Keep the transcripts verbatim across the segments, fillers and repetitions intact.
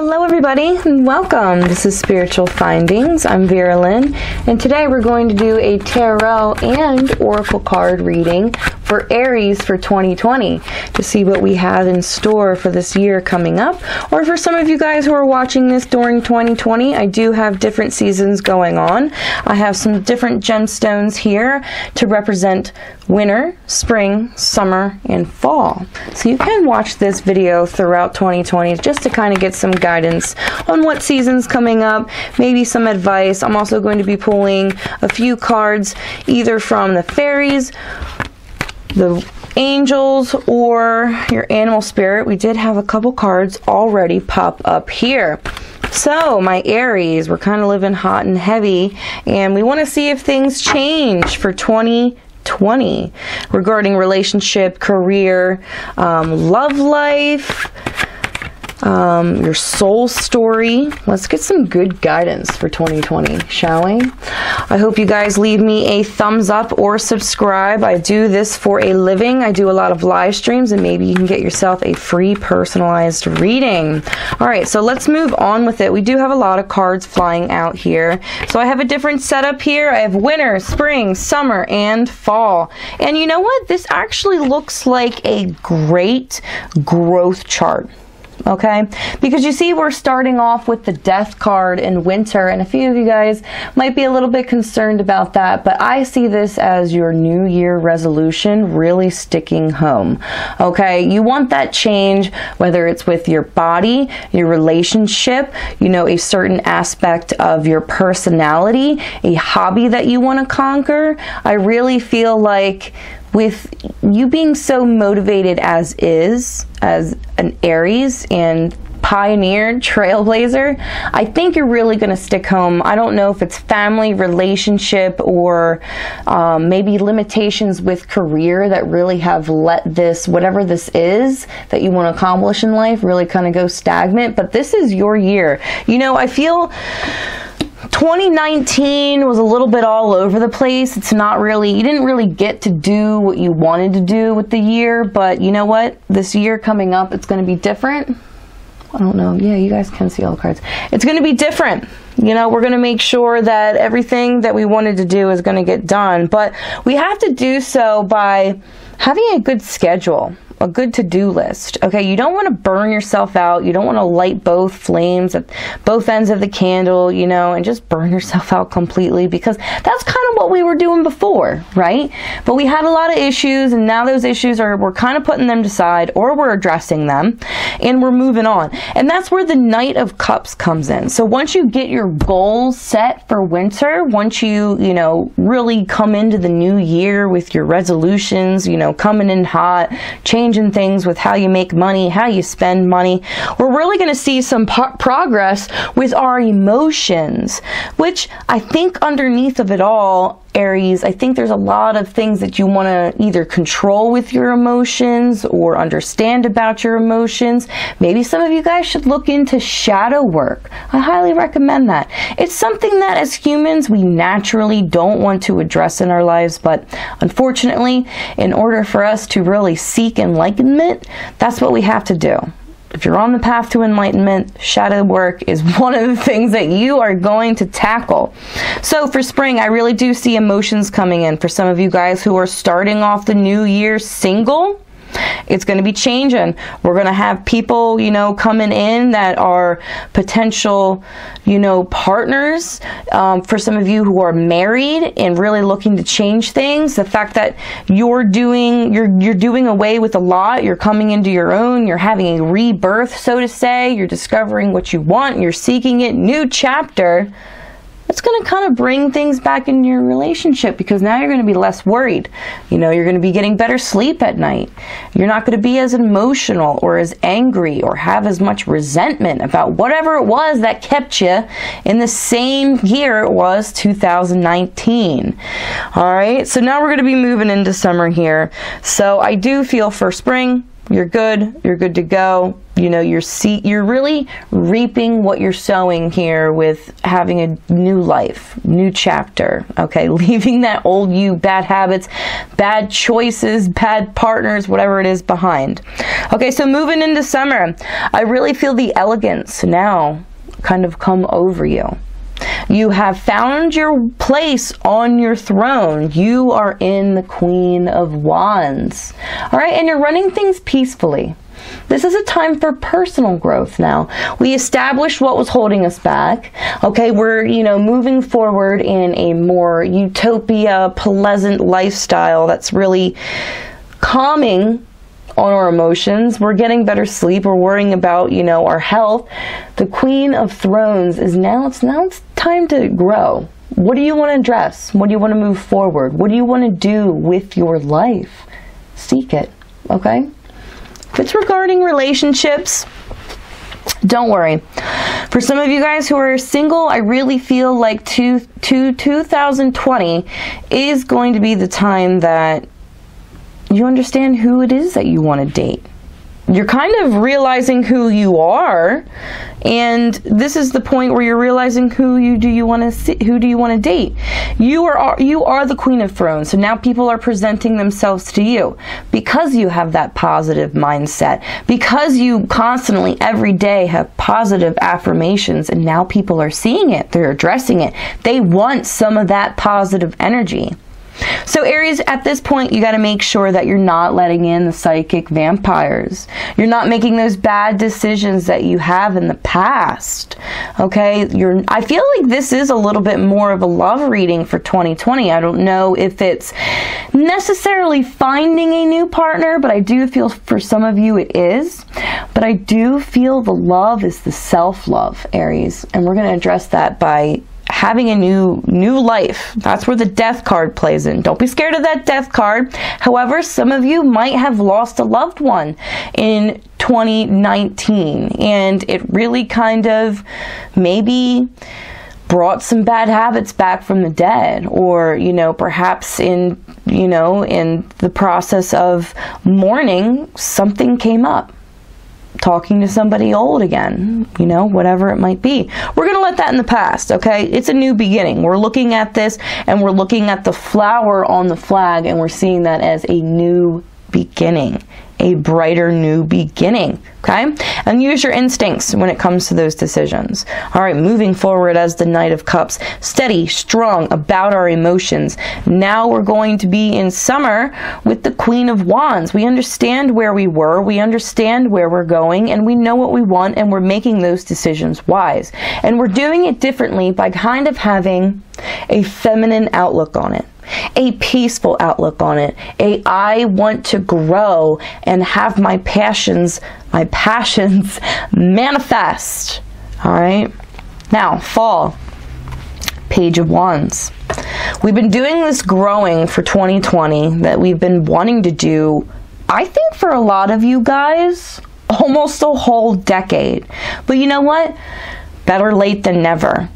Hello everybody and welcome. This is Spiritual Findings. I'm Vera Lynn and today we're going to do a tarot and oracle card reading for Aries for twenty twenty to see what we have in store for this year coming up. Or for some of you guys who are watching this during twenty twenty, I do have different seasons going on. I have some different gemstones here to represent winter, spring, summer, and fall. So you can watch this video throughout twenty twenty just to kind of get some guidance guidance on what season's coming up, maybe some advice. I'm also going to be pulling a few cards either from the fairies, the angels, or your animal spirit. We did have a couple cards already pop up here. So my Aries, we're kind of living hot and heavy, and we want to see if things change for twenty twenty regarding relationship, career, um, love life, Um, your soul story. Let's get some good guidance for twenty twenty, shall we? I hope you guys leave me a thumbs up or subscribe. I do this for a living. I do a lot of live streams, and maybe you can get yourself a free personalized reading. All right, so let's move on with it. We do have a lot of cards flying out here. So I have a different setup here. I have winter, spring, summer, and fall. And you know what? This actually looks like a great growth chart. Okay, because you see we're starting off with the death card in winter, and a few of you guys might be a little bit concerned about that, but I see this as your new year resolution really sticking home. Okay, you want that change, whether it's with your body, your relationship, you know, a certain aspect of your personality, a hobby that you want to conquer. I really feel like with you being so motivated as is, as an Aries and pioneer, trailblazer, I think you're really going to stick home. I don't know if it's family, relationship, or um, maybe limitations with career that really have let this, whatever this is that you want to accomplish in life, really kind of go stagnant. But this is your year. You know, I feel twenty nineteen was a little bit all over the place. It's not really, you didn't really get to do what you wanted to do with the year, but you know what? This year coming up, it's going to be different. I don't know. Yeah, you guys can see all the cards. It's going to be different. You know, we're going to make sure that everything that we wanted to do is going to get done, but we have to do so by having a good schedule, a good to-do list. Okay, you don't want to burn yourself out. You don't want to light both flames at both ends of the candle, you know, and just burn yourself out completely, because that's kind of what we were doing before, right? But we had a lot of issues, and now those issues are, we're kind of putting them to side, or we're addressing them and we're moving on. And that's where the Knight of Cups comes in. So once you get your goals set for winter, once you, you know, really come into the new year with your resolutions, you know, coming in hot, change changing things with how you make money, how you spend money. We're really going to see some progress with our emotions, which I think underneath of it all, Aries, I think there's a lot of things that you want to either control with your emotions or understand about your emotions. Maybe some of you guys should look into shadow work. I highly recommend that. It's something that as humans, we naturally don't want to address in our lives, but unfortunately, in order for us to really seek enlightenment, that's what we have to do. If you're on the path to enlightenment, shadow work is one of the things that you are going to tackle. So for spring, I really do see emotions coming in. For some of you guys who are starting off the new year single, it's going to be changing. We're going to have people, you know, coming in that are potential, you know, partners. Um, for some of you who are married and really looking to change things, the fact that you're doing, you're, you're doing away with a lot, you're coming into your own, you're having a rebirth, so to say, you're discovering what you want, you're seeking it, new chapter. It's going to kind of bring things back into your relationship, because now you're going to be less worried. You know, you're going to be getting better sleep at night. You're not going to be as emotional or as angry or have as much resentment about whatever it was that kept you in the same year it was two thousand nineteen. All right, so now we're going to be moving into summer here. So I do feel for spring, You're good. You're good to go. You know, you're see you're really reaping what you're sowing here with having a new life, new chapter. Okay, leaving that old you, bad habits, bad choices, bad partners, whatever it is behind. Okay, so moving into summer, I really feel the elegance now kind of come over you. You have found your place on your throne. You are in the Queen of Wands. All right, and you're running things peacefully. This is a time for personal growth now. We established what was holding us back. Okay, we're, you know, moving forward in a more utopia, pleasant lifestyle that's really calming on our emotions. We're getting better sleep. We're worrying about, you know, our health. The Queen of Thrones is now, it's now it's time to grow. What do you want to address? What do you want to move forward? What do you want to do with your life? Seek it, okay? If it's regarding relationships, don't worry. For some of you guys who are single, I really feel like two, two, two thousand twenty is going to be the time that you understand who it is that you want to date. You're kind of realizing who you are, and this is the point where you're realizing who you do you want to see, who do you want to date. You are you are the Queen of Thrones, so now people are presenting themselves to you because you have that positive mindset, because you constantly every day have positive affirmations, and now people are seeing it, they're addressing it, they want some of that positive energy. So Aries, at this point, you got to make sure that you're not letting in the psychic vampires. You're not making those bad decisions that you have in the past. Okay, you're, I feel like this is a little bit more of a love reading for twenty twenty. I don't know if it's necessarily finding a new partner, but I do feel for some of you it is. But I do feel the love is the self-love, Aries, and we're going to address that by having a new new life. That's where the death card plays in. Don't be scared of that death card. However, some of you might have lost a loved one in twenty nineteen, and it really kind of maybe brought some bad habits back from the dead, or, you know, perhaps in, you know, in the process of mourning, something came up. Talking to somebody old again, you know, whatever it might be. We're going to let that in the past, okay? It's a new beginning. We're looking at this, and we're looking at the flower on the flag, and we're seeing that as a new beginning, a brighter new beginning, okay? And use your instincts when it comes to those decisions. All right, moving forward as the Knight of Cups, steady, strong about our emotions. Now we're going to be in summer with the Queen of Wands. We understand where we were, we understand where we're going, and we know what we want, and we're making those decisions wise. And we're doing it differently by kind of having a feminine outlook on it. A peaceful outlook on it. A, I want to grow and have my passions, my passions manifest. All right. Now, fall. Page of Wands. We've been doing this growing for twenty twenty that we've been wanting to do, I think for a lot of you guys, almost a whole decade. But you know what? Better late than never.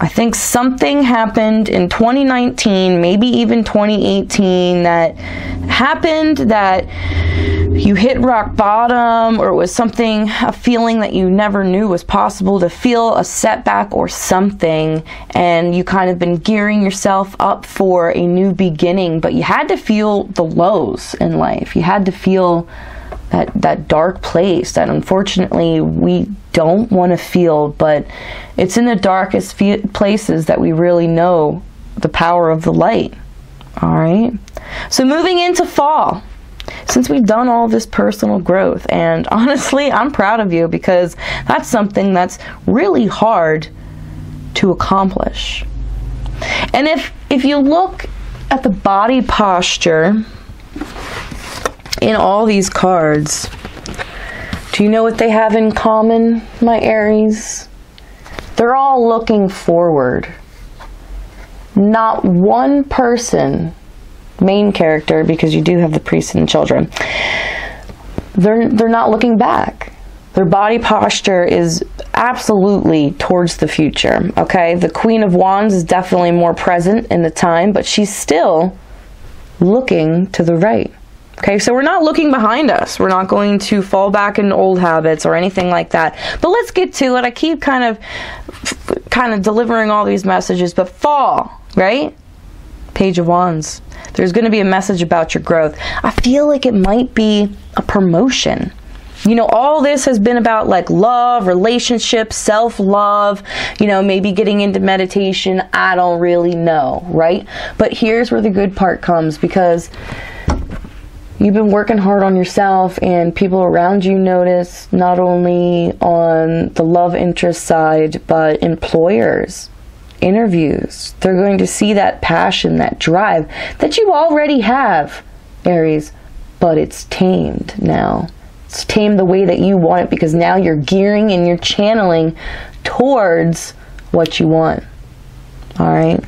I think something happened in twenty nineteen, maybe even twenty eighteen, that happened that you hit rock bottom, or it was something, a feeling that you never knew was possible to feel, a setback or something, and you kind of been gearing yourself up for a new beginning, but you had to feel the lows in life. You had to feel that, that dark place that unfortunately we don't want to feel, but it's in the darkest places that we really know the power of the light. All right, so moving into fall, since we've done all this personal growth, and honestly, I'm proud of you, because that's something that's really hard to accomplish. And if if you look at the body posture in all these cards, do you know what they have in common, my Aries? They're all looking forward. Not one person, main character, because you do have the priest and the children, they're, they're not looking back. Their body posture is absolutely towards the future, okay? The Queen of Wands is definitely more present in the time, but she's still looking to the right. Okay, so we're not looking behind us. We're not going to fall back in old habits or anything like that. But let's get to it. I keep kind of, kind of delivering all these messages, but fall, right? Page of Wands. There's going to be a message about your growth. I feel like it might be a promotion. You know, all this has been about like love, relationships, self-love, you know, maybe getting into meditation. I don't really know, right? But here's where the good part comes, because you've been working hard on yourself, and people around you notice, not only on the love interest side, but employers, interviews. They're going to see that passion, that drive that you already have, Aries, but it's tamed now. It's tamed the way that you want it, because now you're gearing and you're channeling towards what you want. All right.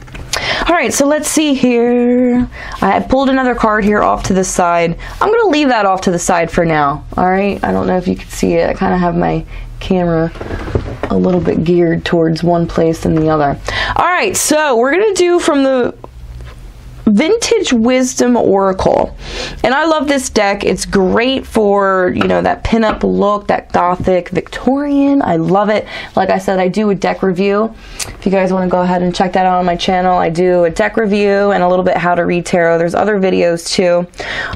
All right, so let's see here. I pulled another card here off to the side. I'm going to leave that off to the side for now. All right, I don't know if you can see it. I kind of have my camera a little bit geared towards one place than the other. All right, so we're going to do from the Vintage Wisdom Oracle. And I love this deck. It's great for, you know, that pinup look, that gothic Victorian. I love it. Like I said, I do a deck review. If you guys want to go ahead and check that out on my channel, I do a deck review and a little bit how to read tarot. There's other videos too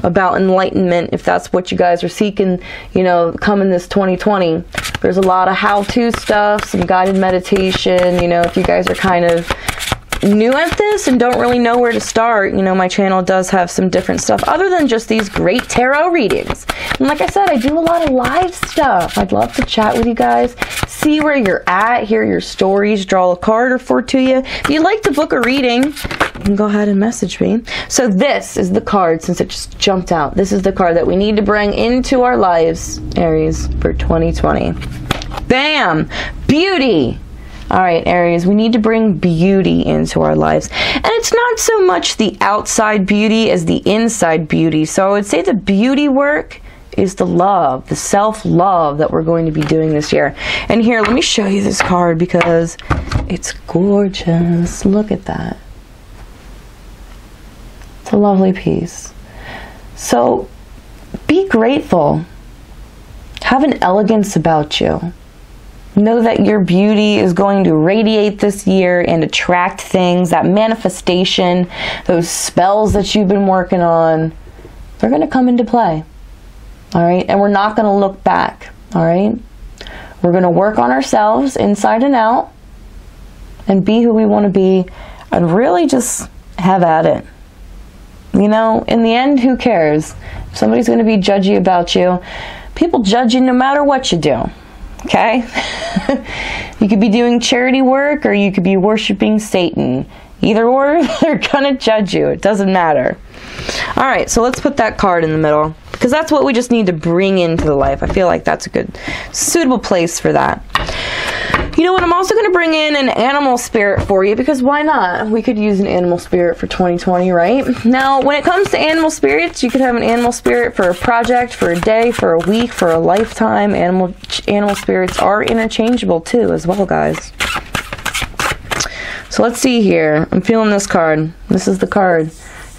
about enlightenment, if that's what you guys are seeking, you know, coming this twenty twenty. There's a lot of how-to stuff, some guided meditation, you know, if you guys are kind of new at this and don't really know where to start, you know, my channel does have some different stuff other than just these great tarot readings. And like I said, I do a lot of live stuff. I'd love to chat with you guys, see where you're at, hear your stories, draw a card or four to you. If you'd like to book a reading, you can go ahead and message me. So this is the card, since it just jumped out. This is the card that we need to bring into our lives, Aries, for twenty twenty. Bam! Beauty! All right, Aries, we need to bring beauty into our lives. And it's not so much the outside beauty as the inside beauty. So I would say the beauty work is the love, the self-love that we're going to be doing this year. And here, let me show you this card because it's gorgeous. Look at that. It's a lovely piece. So be grateful. Have an elegance about you. Know that your beauty is going to radiate this year and attract things, that manifestation, those spells that you've been working on, they're going to come into play. All right. And we're not going to look back. All right. We're going to work on ourselves inside and out and be who we want to be and really just have at it. You know, in the end, who cares? If somebody's going to be judgy about you. People judge you no matter what you do. Okay, you could be doing charity work or you could be worshiping Satan. Either or, they're gonna judge you. It doesn't matter. All right, so let's put that card in the middle because that's what we just need to bring into the life. I feel like that's a good, suitable place for that. You know what? I'm also going to bring in an animal spirit for you because why not? We could use an animal spirit for twenty twenty, right? Now, when it comes to animal spirits, you could have an animal spirit for a project, for a day, for a week, for a lifetime. Animal animal spirits are interchangeable too as well, guys. So let's see here. I'm feeling this card. This is the card.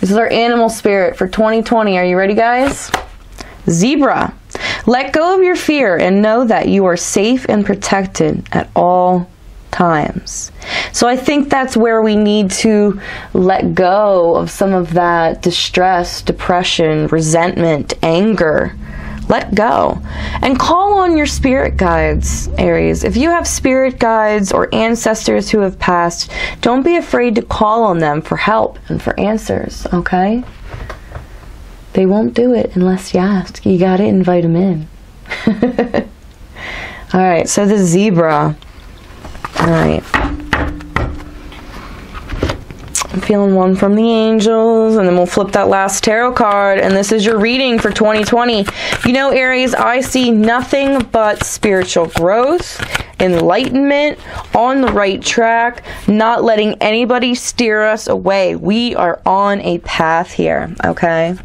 This is our animal spirit for twenty twenty. Are you ready, guys? Zebra. Let go of your fear and know that you are safe and protected at all times. So I think that's where we need to let go of some of that distress, depression, resentment, anger. Let go. And call on your spirit guides, Aries. If you have spirit guides or ancestors who have passed, don't be afraid to call on them for help and for answers, okay? They won't do it unless you ask. You got to invite them in. All right, so the zebra. All right. I'm feeling one from the angels, and then we'll flip that last tarot card, and this is your reading for twenty twenty. You know, Aries, I see nothing but spiritual growth, enlightenment, on the right track, not letting anybody steer us away. We are on a path here, okay?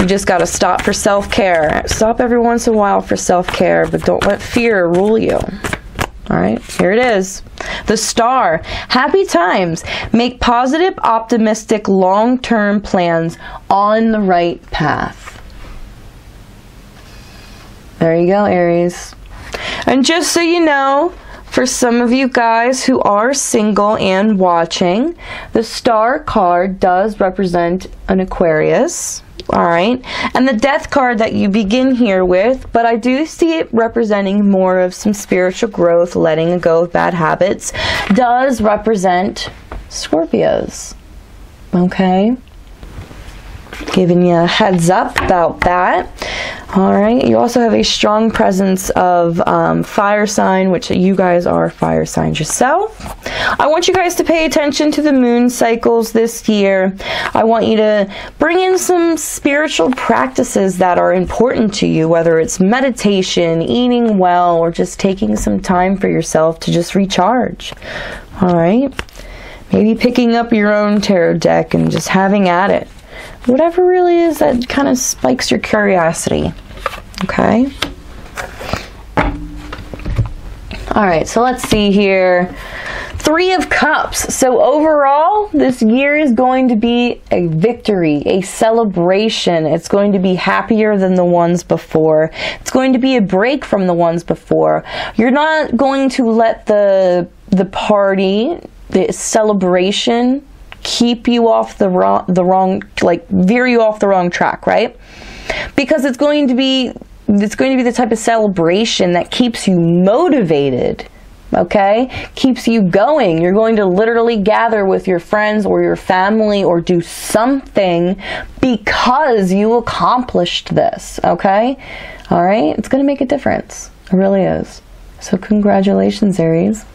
You just got to stop for self-care. Stop every once in a while for self-care, but don't let fear rule you. All right, here it is. The Star, happy times. Make positive, optimistic, long-term plans on the right path. There you go, Aries. And just so you know, for some of you guys who are single and watching, the Star card does represent an Aquarius, all right? And the Death card that you begin here with, but I do see it representing more of some spiritual growth, letting go of bad habits, does represent Scorpios, okay? Giving you a heads up about that. All right, you also have a strong presence of um, fire sign, which you guys are fire signs yourself. I want you guys to pay attention to the moon cycles this year. I want you to bring in some spiritual practices that are important to you, whether it's meditation, eating well, or just taking some time for yourself to just recharge. All right, maybe picking up your own tarot deck and just having at it. Whatever really is that kind of spikes your curiosity, okay? All right, so let's see here. Three of Cups. So overall, this year is going to be a victory, a celebration. It's going to be happier than the ones before. It's going to be a break from the ones before. You're not going to let the, the party, the celebration, keep you off the wrong, the wrong, like veer you off the wrong track, right? Because it's going to be, it's going to be the type of celebration that keeps you motivated, okay? Keeps you going. You're going to literally gather with your friends or your family or do something because you accomplished this, okay? All right, it's going to make a difference. It really is. So congratulations, Aries.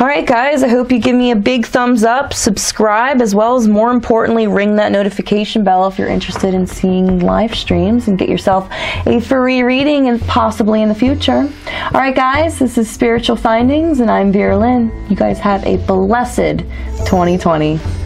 All right, guys, I hope you give me a big thumbs up, subscribe, as well as, more importantly, ring that notification bell if you're interested in seeing live streams and get yourself a free reading and possibly in the future. All right, guys, this is Spiritual Findings, and I'm Vera Lynn. You guys have a blessed twenty twenty.